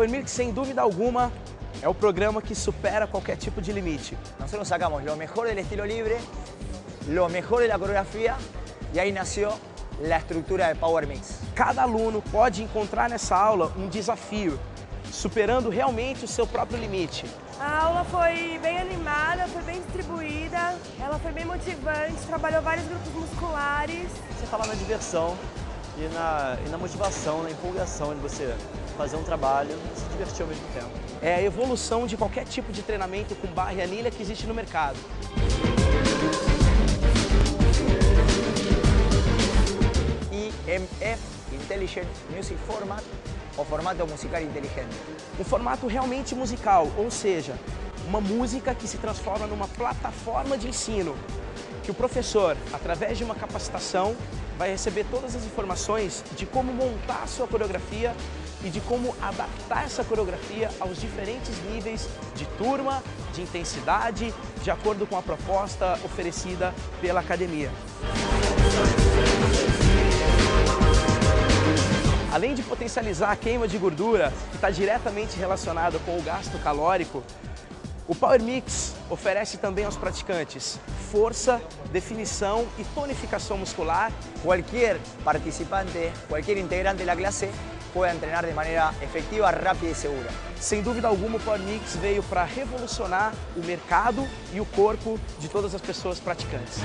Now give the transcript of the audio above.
Power Mix, sem dúvida alguma, é o programa que supera qualquer tipo de limite. Nós sacamos o melhor do estilo livre, o melhor da coreografia, e aí nasceu a estrutura de Power Mix. Cada aluno pode encontrar nessa aula um desafio, superando realmente o seu próprio limite. A aula foi bem animada, foi bem distribuída, ela foi bem motivante, trabalhou vários grupos musculares. Você fala na diversão e na motivação, na empolgação de você fazer um trabalho e se divertir ao mesmo tempo. É a evolução de qualquer tipo de treinamento com barra e anilha que existe no mercado. IMF, Intelligent Music Format, o formato musical inteligente. Um formato realmente musical, ou seja, uma música que se transforma numa plataforma de ensino, que o professor, através de uma capacitação, vai receber todas as informações de como montar a sua coreografia e de como adaptar essa coreografia aos diferentes níveis de turma, de intensidade, de acordo com a proposta oferecida pela academia. Além de potencializar a queima de gordura, que está diretamente relacionada com o gasto calórico, o Power Mix oferece também aos praticantes força, definição e tonificação muscular. Qualquer participante, qualquer integrante da classe pode treinar de maneira efetiva, rápida e segura. Sem dúvida alguma, o Power Mix veio para revolucionar o mercado e o corpo de todas as pessoas praticantes.